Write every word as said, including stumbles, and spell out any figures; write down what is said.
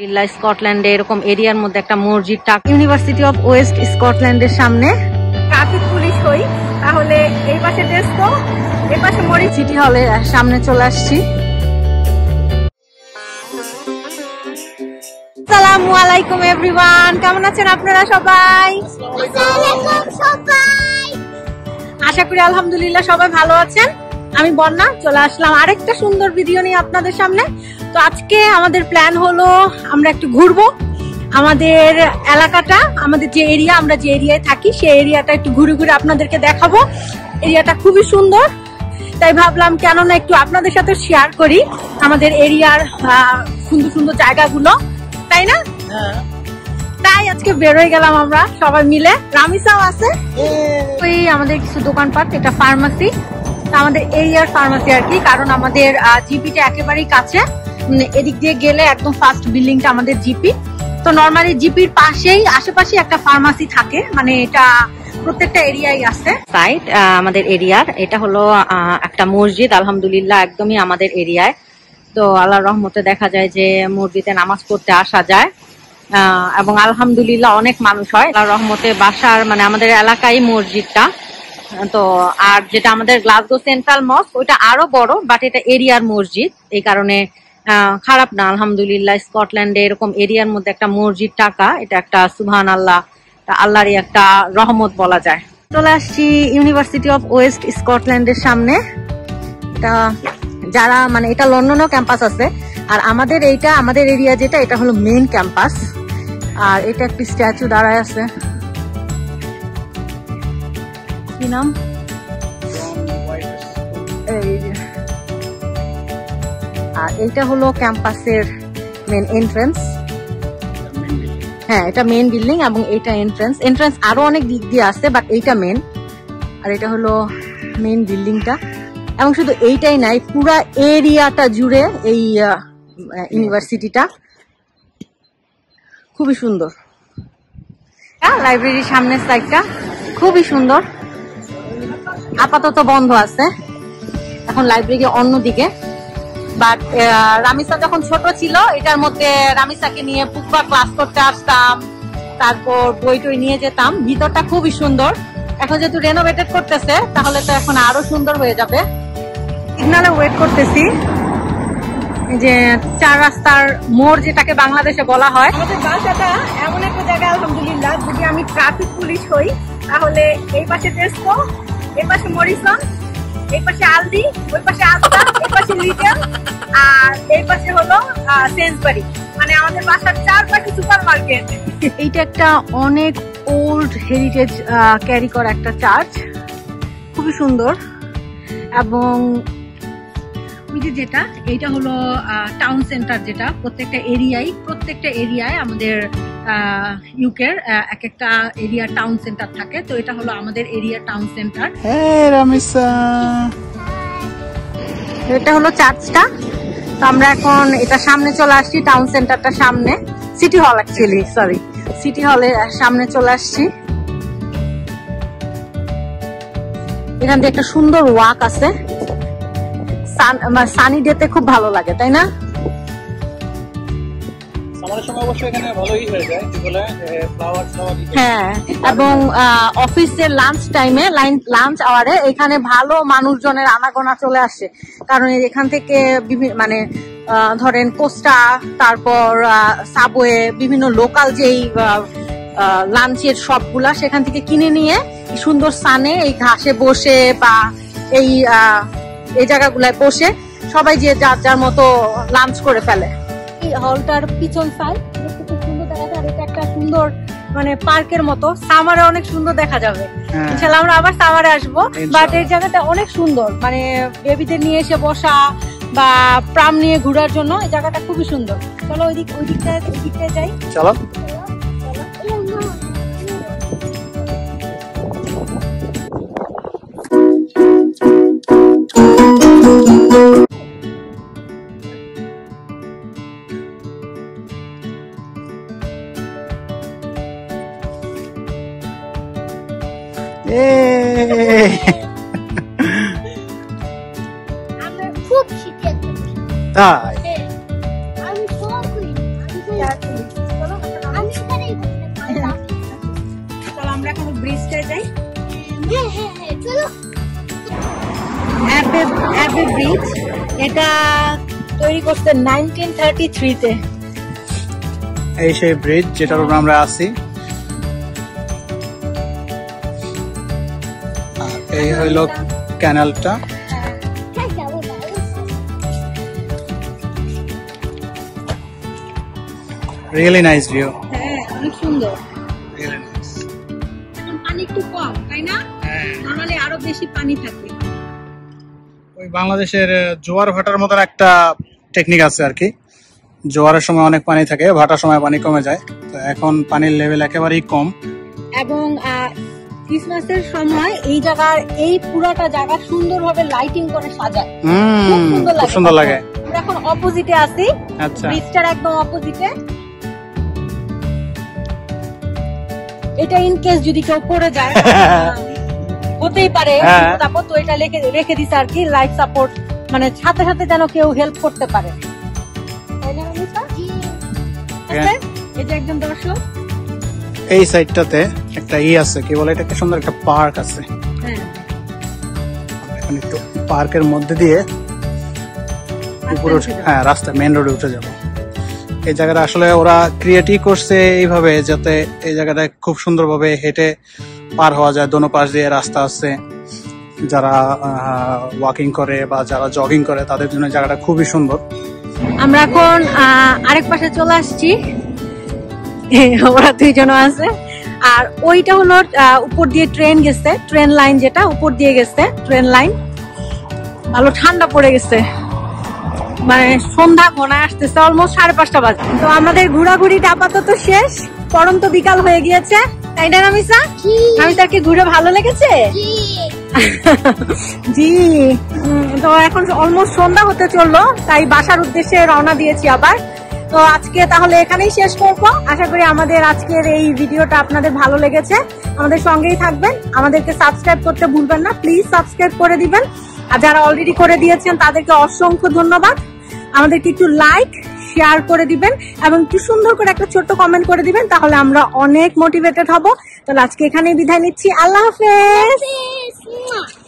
आशा करी आलহামদুলিল্লাহ সবাই ভালো আছেন। আমি বন্যা চলে আসলাম আরেকটা সুন্দর ভিডিও নিয়ে আপনাদের সামনে। तो आज के आमादेर प्लान हलो आमरा एकटु घुरबो आमादेर एलाकाटा आमादेर जे एरिया आमरा जे एरियाय थाकी सेई एरियाटा एकटु घुरे घुरे आपनादेरके देखाबो। एरियाटा खूबई सुंदर, ताई भाबलाम केन ना एकटु आपनादेर साथे शेयार करी आमादेर एरियार सुंदर सुंदर जायगागुलो, ताई ना? हाँ, ताई आजके बेरोय गेलाम आमरा सबाई मिले। रामिसाओ आछे, ओई आमादेर किछु दोकानपाट, एटा फार्मेसी, आमादेर एरियार फार्मेसी आर कि, कारण आमादेर जिपिटा एकेबारेई काছে। तो आल्लाहर रहमते देखा जाए मस्जिदे नामाज पढ़ते आसा जाए आलহামদুলিল্লাহ अनेक मानुष है आल्लाहर रहमते बासार माने आमादेर एलाकाय मस्जिदटा तो आर जेटा आमादेर ग्लासगो सेंट्रल मस्क ओइटा आरो बड़ बाट एटा एरियार मस्जिद एई कारणे খারাপ না আলহামদুলিল্লাহ। স্কটল্যান্ডে এরকম এরিয়ার মধ্যে একটা মসজিদ টাকা এটা একটা সুবহানাল্লাহ আল্লাহরই একটা রহমত বলা যায়। চলে আসছি ইউনিভার্সিটি অফ ওয়েস্ট স্কটল্যান্ডের সামনে। এটা যারা মানে এটা লন্ডনও ক্যাম্পাস আছে আর আমাদের এইটা আমাদের এরিয়া যেটা এটা হলো মেইন ক্যাম্পাস। আর এটা একটা স্ট্যাচু দাঁড়ায় আছে, কি নাম खुबी सुंदर लाइब्रेरी सामने खुबी सुंदर आपातत बंध आछे एखन लाइब्रेरी अन्य दिके चार रास्तार मोड़ जेटाके बांग्लादेशे बला हय एमन एकटा जायगा आलহামদুলিল্লাহ जोदि आमि ट्राफिक पुलिश हई ताहले एई पाशे टेस्को एई पाशे मरिसन एई पाशे आलदी ओई पाशे आस्ता एई पाशे লিটল আর এই পাশে হলো সেন্সবারি মানে আমাদের বাসার চারপাশে সুপারমার্কেট। এইটা একটা অনেক ওল্ড হেরিটেজ ক্যারি করা একটা চার্চ, খুব সুন্দর। এবং ওই যে যেটা এইটা হলো টাউন সেন্টার যেটা প্রত্যেকটা এরিয়ায় প্রত্যেকটা এরিয়ায় আমাদের ইউকের এক একটা এরিয়া টাউন সেন্টার থাকে। তো এটা হলো আমাদের area town centre. Hey Ramisa এটা হলো চার্চটা। তো আমরা এখন এটা সামনে চলে আসছি টাউন সেন্টারটা সামনে সিটি হল एक्चुअली সরি সিটি হলের সামনে চলে আসছি। এখান থেকে একটা সুন্দর ওয়াক আছে, সান সানি ডেতে খুব ভালো লাগে, তাই না? সামারের সময় অবশ্য এখানে ভালোই হয়ে যায়, কি বলে ফ্লাওয়ার ফ্লাওয়ার হ্যাঁ। এবং অফিসের লাঞ্চ টাইমে লাঞ্চ আওয়ারে এখানে ভালো মানুষজনের আনাগোনা চলে আসে, কারণ এখান থেকে মানে ধরেন কোস্টা তারপর সাবওয়ে বিভিন্ন লোকাল যেই লাঞ্চের শপগুলা সেখান থেকে কিনে নিয়ে সুন্দর সানে এই ঘাসে বসে বা এই এই জায়গাগুলায় বসে সবাই যে যার যার মতো লাঞ্চ করে ফেলে। হলটার পিছন সাইড খুব সুন্দর দেখা যায় আর এটা একটা সুন্দর মানে পার্কের মতো সামারে অনেক সুন্দর দেখা যাবে। ইনশাআল্লাহ আমরা আবার সামারে আসবো, বাট এই জায়গাটা অনেক সুন্দর মানে বেবিদের নিয়ে এসে বসা বা প্রাম নিয়ে ঘোরার জন্য এই জায়গাটা খুবই সুন্দর। চলো ওই দিক ওই দিকটা দিকটা যাই, চলো। খুব শীত, তাই আমি তো কই আমি তো कैनालटा really nice view হ্যাঁ অনেক সুন্দর really nice এখন পানি একটু কম তাই না হ্যাঁ normally আরো বেশি পানি থাকে ওই বাংলাদেশের জোয়ার ভাটার মত একটা টেকনিক আছে আর কি জোয়ারের সময় অনেক পানি থাকে ভাটার সময় পানি কমে যায় তো এখন পানির লেভেল একেবারে কম এবং ক্রিসমাসের সময় এই জায়গার এই পুরাটা জায়গা সুন্দরভাবে লাইটিং করে সাজায় খুব সুন্দর লাগে সুন্দর লাগে আমরা এখন অপোজিটে আছি আচ্ছা ব্রিজটার একদম অপোজিটে এটা ইন কেস যদি কেউ পড়ে যায় হতেই পারে তারপর তো এটা লিখে রেখে দিছে আর কি লাইফ সাপোর্ট মানে সাথে সাথে যেন কেউ হেল্প করতে পারে তাই না মিস্টার জি আচ্ছা এই যে একদম দর্শক এই সাইডটাতে একটা ই আছে কি বলে এটাকে সুন্দর একটা পার্ক আছে হ্যাঁ এখন একটু পার্কের মধ্যে দিয়ে উপরে হ্যাঁ রাস্তা মেইন রোডে উঠে যাব এই জায়গাটা আসলে ওরা ক্রিয়েটিভ করছে এইভাবে যাতে এই জায়গাটা খুব সুন্দরভাবে হেঁটে পার হওয়া যায় দোনো পাশ দিয়ে রাস্তা আছে যারা ওয়াকিং করে বা যারা জগিং করে তাদের জন্য জায়গাটা খুবই সুন্দর আমরা এখন আরেক পাশে চলে আসছি ওরা দুইজন আছে আর ওইটা হলো উপর দিয়ে ট্রেন গেছে ট্রেন লাইন যেটা উপর দিয়ে গেছে ট্রেন লাইন ভালো ঠান্ডা পড়ে গেছে মানে সন্ধ্যা ঘনায় আসতেছে অলমোস্ট সাড়ে পাঁচটা বাজে তো আমাদের ঘোরাঘুরিটা আপাতত শেষ পরন্ত বিকাল হয়ে গিয়েছে তাই না নামিসা নামিসাকে ঘুরে ভালো লেগেছে জি তো এখন অলমোস্ট সন্ধ্যা হতে চললো তাই বাসার উদ্দেশ্যে রওনা দিয়েছি আবার তো আজকে তাহলে এখানেই শেষ করব আশা করি আমাদের আজকের এই ভিডিওটা আপনাদের ভালো লেগেছে আমাদের সঙ্গেই থাকবেন আমাদেরকে সাবস্ক্রাইব করতে ভুলবেন না প্লিজ সাবস্ক্রাইব করে দিবেন আর যারা অলরেডি করে দিয়েছেন তাদেরকে অসংখ্য ধন্যবাদ আমাদেরকে একটু লাইক শেয়ার করে দিবেন এবং একটু সুন্দর করে একটা ছোট্ট কমেন্ট করে দিবেন তাহলে আমরা অনেক মোটিভেটেড হব তাহলে আজকে এখানেই বিদায় নিচ্ছি আল্লাহ হাফেজ